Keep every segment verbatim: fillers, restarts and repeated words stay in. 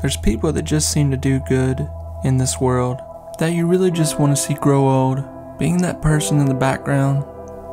There's people that just seem to do good in this world that you really just want to see grow old, being that person in the background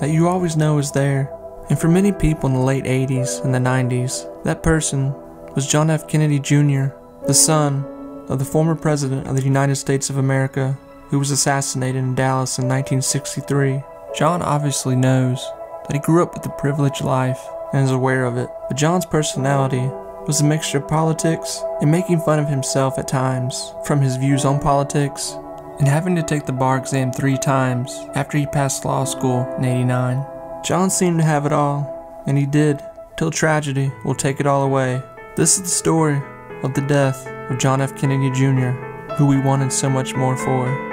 that you always know is there. And for many people in the late eighties and the nineties, that person was John F. Kennedy Junior, the son of the former President of the United States of America, who was assassinated in Dallas in nineteen sixty-three. John obviously knows that he grew up with a privileged life and is aware of it, but John's personality was a mixture of politics and making fun of himself at times from his views on politics, and having to take the bar exam three times after he passed law school in eighty-nine. John seemed to have it all, and he did, till tragedy will take it all away. This is the story of the death of John F. Kennedy Junior, who we wanted so much more for.